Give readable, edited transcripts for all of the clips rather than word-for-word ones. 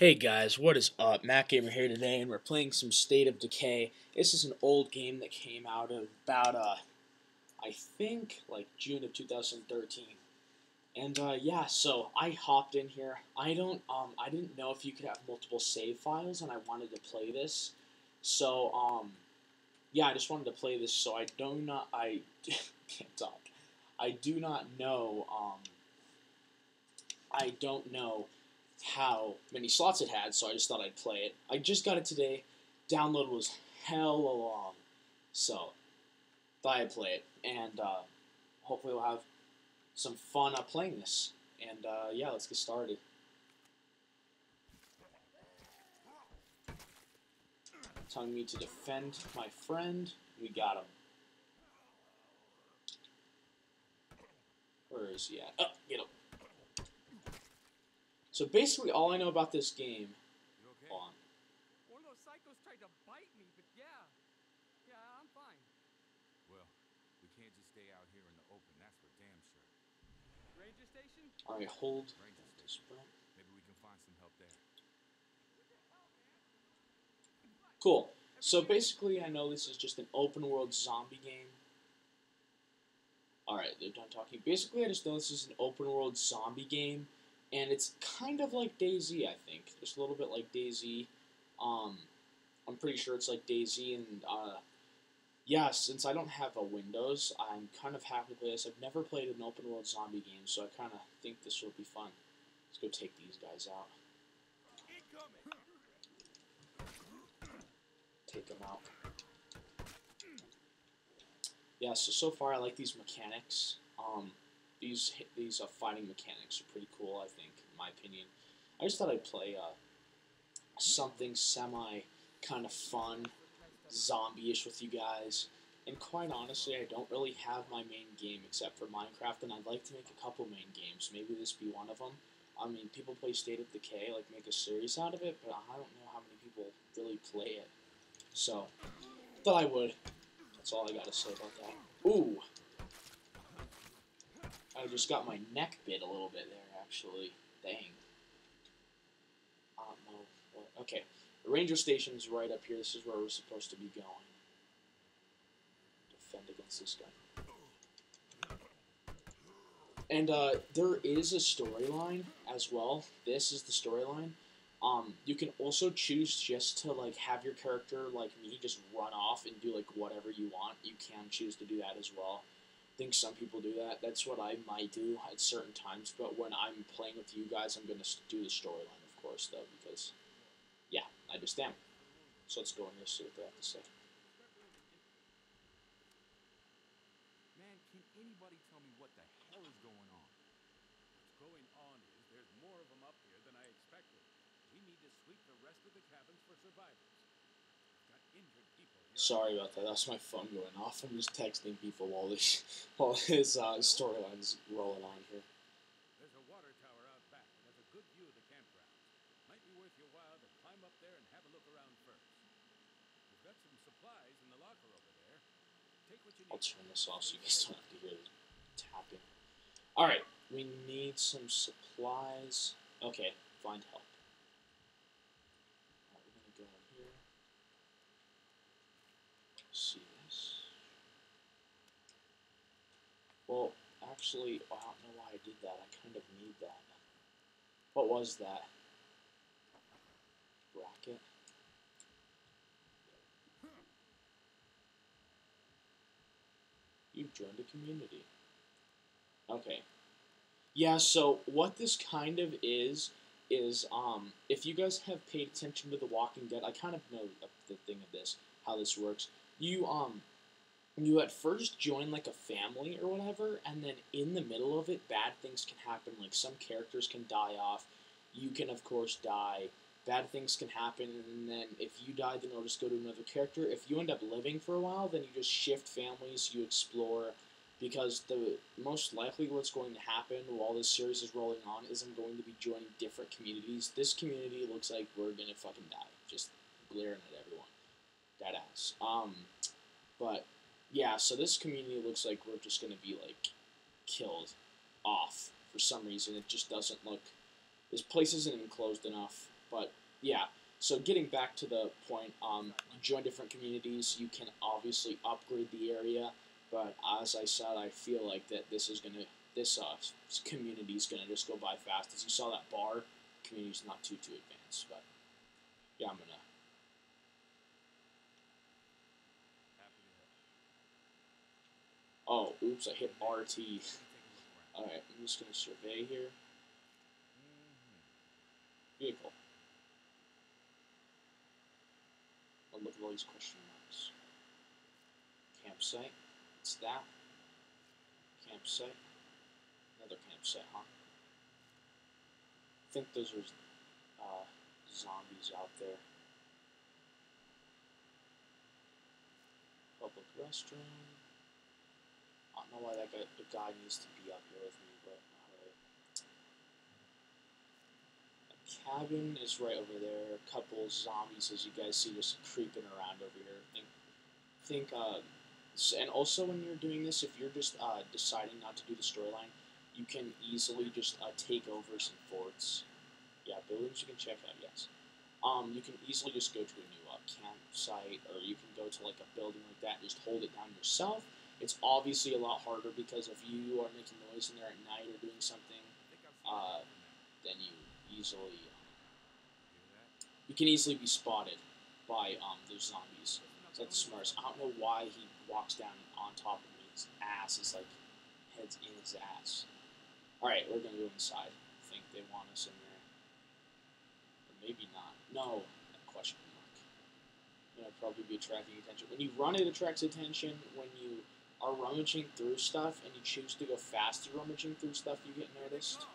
Hey guys, what is up? Mac Gamer here today, and we're playing some State of Decay. This is an old game that came out about, I think, like June of 2013. And, yeah, so I hopped in here. I didn't know if you could have multiple save files, and I wanted to play this. So, yeah, I just wanted to play this, so I can't talk. I do not know, I don't know how many slots it had, so I just thought I'd play it. I just got it today. Download was hella long, so thought I'd play it, and hopefully we'll have some fun playing this. And yeah, let's get started. Telling me to defend my friend. We got him. Where is he at? Oh, get him. So basically, all I know about this game. You okay? Hold on. One of those psychos tried to bite me, but yeah, I'm fine. Well, we can't just stay out here in the open. That's for damn sure. Ranger station. All right, hold. Ranger station. Maybe we can find some help there. Cool. So basically, I know this is just an open-world zombie game. All right, they're done talking. Basically, I just know this is an open-world zombie game. And it's kind of like DayZ, I think. Just a little bit like DayZ. I'm pretty sure it's like DayZ. And, yeah, since I don't have a Windows, I'm kind of happy to play this. I've never played an open-world zombie game, so I kind of think this will be fun. Let's go take these guys out. Take them out. Yeah, so far I like these mechanics. These fighting mechanics are pretty cool, I think, in my opinion. I just thought I'd play something semi kind of fun, zombie-ish with you guys. And quite honestly, I don't really have my main game except for Minecraft, and I'd like to make a couple main games. Maybe this be one of them. I mean, people play State of Decay, like make a series out of it, but I don't know how many people really play it. So, thought I would. That's all I gotta say about that. Ooh! I just got my neck bit a little bit there, actually. Dang. I don't know what. Okay. The ranger station's right up here. This is where we're supposed to be going. Defend against this guy. And there is a storyline as well. This is the storyline. You can also choose just to like have your character like me just run off and do like whatever you want. You can choose to do that as well. I think some people do that. That's what I might do at certain times, but when I'm playing with you guys, I'm going to do the storyline, of course, though, because, yeah, I just am. So let's go in here and see what they have to say. Man, can anybody tell me what the hell is going on? What's going on is there's more of them up here than I expected. We need to sweep the rest of the cabins for survivors. Sorry about that. That's my phone going off. I'm just texting people while his storyline's rolling on here. There's a water tower out back with a good view of the campground. Might be worth your while to climb up there and have a look around first. We've got some supplies in the locker over there. Take what you need. I'll turn this off so you guys don't have to hear the tapping. All right, we need some supplies. Okay, find help. See this. Well, actually, I don't know why I did that. I kind of need that. What was that? Bracket. You've joined a community. Okay. Yeah, so what this kind of is if you guys have paid attention to The Walking Dead, I kind of know the thing of this, how this works. You at first join like a family or whatever, and then in the middle of it, bad things can happen. Like some characters can die off. You can of course die. Bad things can happen, and then if you die, then it'll just go to another character. If you end up living for a while, then you just shift families. You explore, because the most likely what's going to happen while this series is rolling on is I'm going to be joining different communities. This community looks like we're gonna fucking die. Just glaring at everyone. That ass. But yeah, so this community looks like we're just gonna be like killed off for some reason. It just doesn't look. This place isn't enclosed enough. But yeah, so getting back to the point, you join different communities, you can obviously upgrade the area, but as I said, I feel like that this community is gonna just go by fast. As you saw that bar, community's not too advanced, but yeah, I'm gonna. Oh, oops, I hit RT. Alright, I'm just going to survey here. Vehicle. I'll look at all these question marks. Campsite. It's that. Campsite. Another campsite, huh? I think those are zombies out there. Public restroom. I don't know why that guy needs to be up here with me, but alright. A cabin is right over there. A couple zombies, as you guys see, just creeping around over here. And also when you're doing this, if you're just deciding not to do the storyline, you can easily just take over some forts. Yeah, buildings you can check out. Yes. You can easily just go to a new campsite, or you can go to like a building like that and just hold it down yourself. It's obviously a lot harder because if you are making noise in there at night or doing something, then you can easily be spotted by those zombies. So that's the smartest. I don't know why he walks down on top of me. His ass is like heads in his ass. All right, we're gonna go inside. I think they want us in there, or maybe not. No, question mark. Gonna probably be attracting attention. When you run, it attracts attention. When you are rummaging through stuff and you choose to go faster rummaging through stuff, you get noticed.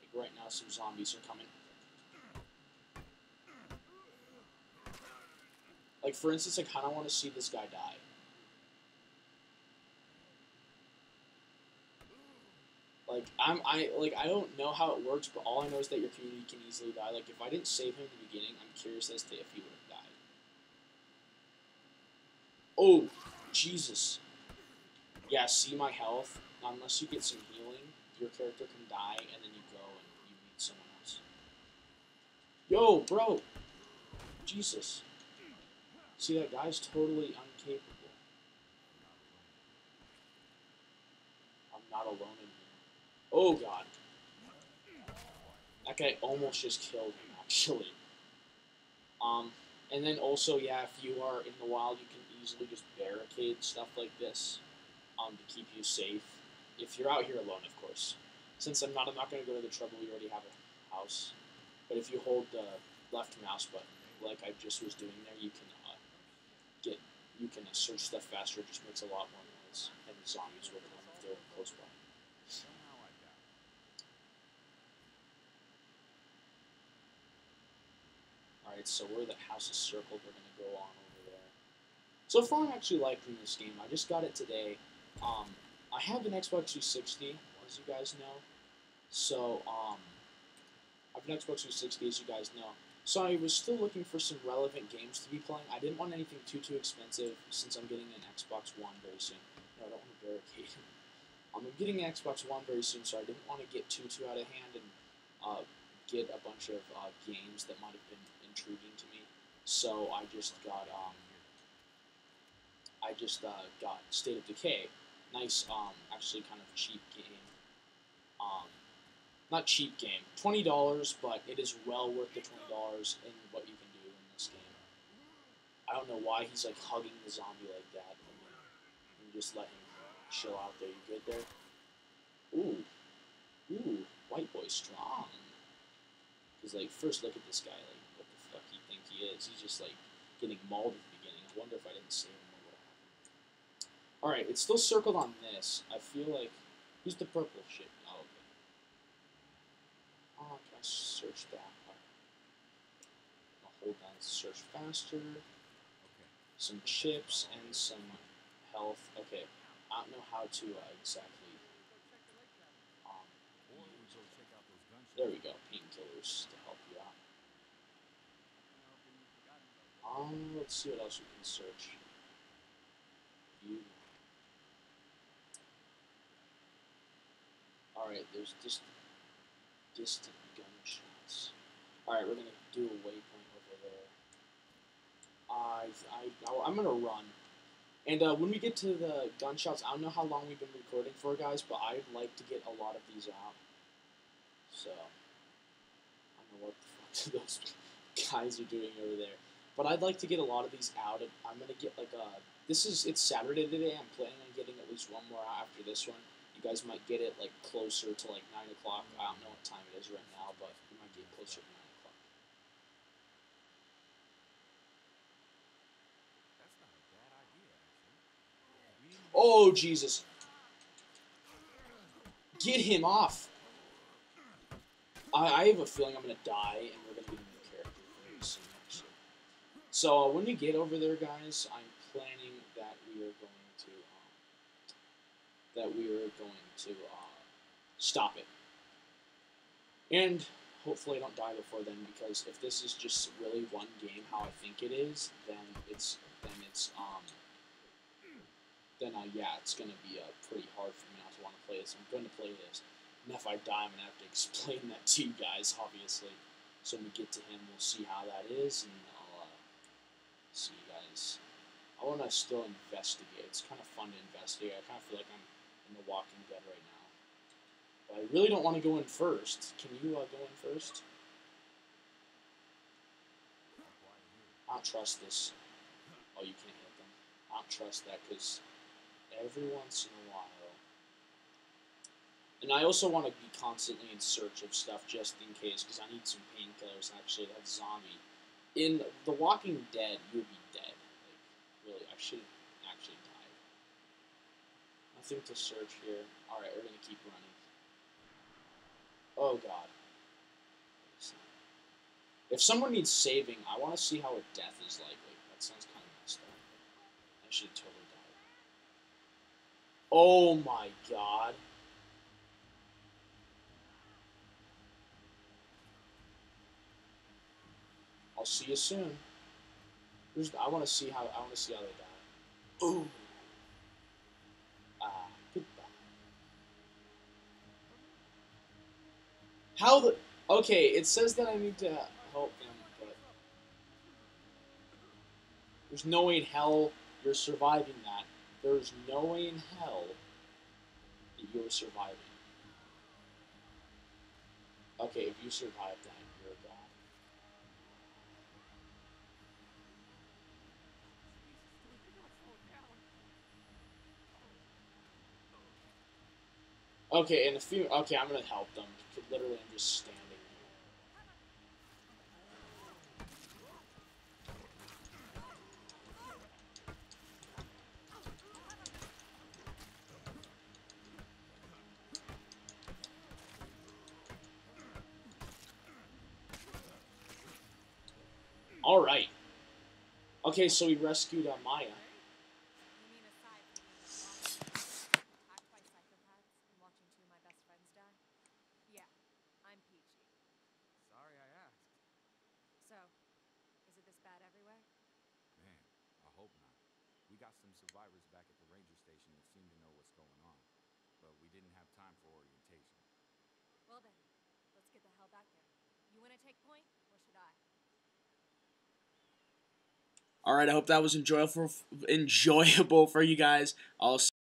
Like right now, some zombies are coming. Like for instance, I kind of want to see this guy die. Like I don't know how it works, but all I know is that your community can easily die. Like if I didn't save him at the beginning, I'm curious as to if he would have died. Oh, Jesus. Yeah, see my health. Unless you get some healing, your character can die, and then you go and you meet someone else. Yo, bro. Jesus. See, that guy's totally incapable. I'm not alone in here. Oh, God. That guy almost just killed him, actually. And then also, yeah, if you are in the wild, you can easily just barricade stuff like this to keep you safe. If you're out here alone, of course. Since I'm not going to go to the trouble, we already have a house. But if you hold the left mouse button, like I just was doing there, you can search stuff faster. It just makes a lot more noise, and the zombies will come if they're close by. Alright, so where the house is circled, we're going to go on over there. So far, I'm actually liking this game. I just got it today. I have an Xbox 360, as you guys know. So, I have an Xbox 360, as you guys know. So I was still looking for some relevant games to be playing. I didn't want anything too expensive, since I'm getting an Xbox One very soon. No, I don't want to barricade it. I'm getting an Xbox One very soon, so I didn't want to get too out of hand and get a bunch of games that might have been intriguing to me. So I just got I just got State of Decay. Nice, actually kind of cheap game. Not cheap game, $20, but it is well worth the $20 in what you can do in this game. I don't know why he's like hugging the zombie like that. I mean, you just let him chill out there. You good there? Ooh, ooh, white boy strong. Cause like first look at this guy, like what the fuck you think he is? He's just like getting mauled at the beginning. I wonder if I didn't save him or what happened. All right, it's still circled on this. I feel like who's the purple shit? Oh, okay. Oh, can I search that? All right. I'll hold down to search faster. Okay. Some chips and some health. Okay, I don't know how to exactly. There we go, painkillers to help you out. Let's see what else we can search. Alright, there's distant gunshots. Alright, we're going to do a waypoint over there. I'm going to run. And when we get to the gunshots, I don't know how long we've been recording for, guys, but I'd like to get a lot of these out. So, I don't know what the fuck those guys are doing over there. But I'd like to get a lot of these out. I'm going to get, like, a... It's Saturday today. I'm planning on getting at least one more out after this one. You guys might get it, like, closer to, like, 9 o'clock. I don't know what time it is right now, but you might get closer to 9 o'clock. That's not a bad idea, actually. Oh, Jesus. Get him off. I have a feeling I'm going to die, and we're going to be the new character very soon, actually. So, when we get over there, guys, I'm planning that we are going to... stop it. And hopefully I don't die before then, because if this is just really one game how I think it is, then it's gonna be pretty hard for me not to want to play this. I'm going to play this, and if I die, I'm gonna have to explain that to you guys, obviously. So when we get to him, we'll see how that is, and I'll see you guys. I want to still investigate. It's kind of fun to investigate. I kind of feel like I'm in The Walking Dead right now. But I really don't want to go in first. Can you go in first? I don't trust this. Oh, you can't hit them. I don't trust that, because every once in a while... And I also want to be constantly in search of stuff just in case, because I need some painkillers, actually. That zombie. In The Walking Dead, you'll be dead. Like, really, I shouldn't actually die. Nothing to search here. Alright, we're going to keep running. Oh, God. If someone needs saving, I want to see how a death is likely. That sounds kind of messed up. I should totally die. Oh, my God. I'll see you soon. I want to see how they die. Ooh. How the... Okay, it says that I need to help them, but... There's no way in hell you're surviving that. There's no way in hell that you're surviving. Okay, if you survive that, you're a god. Okay, and a few. Okay, I'm gonna help them. Literally, I'm just standing here. All right. Okay, so we rescued Amaya. All right, I hope that was enjoyable for you guys. I'll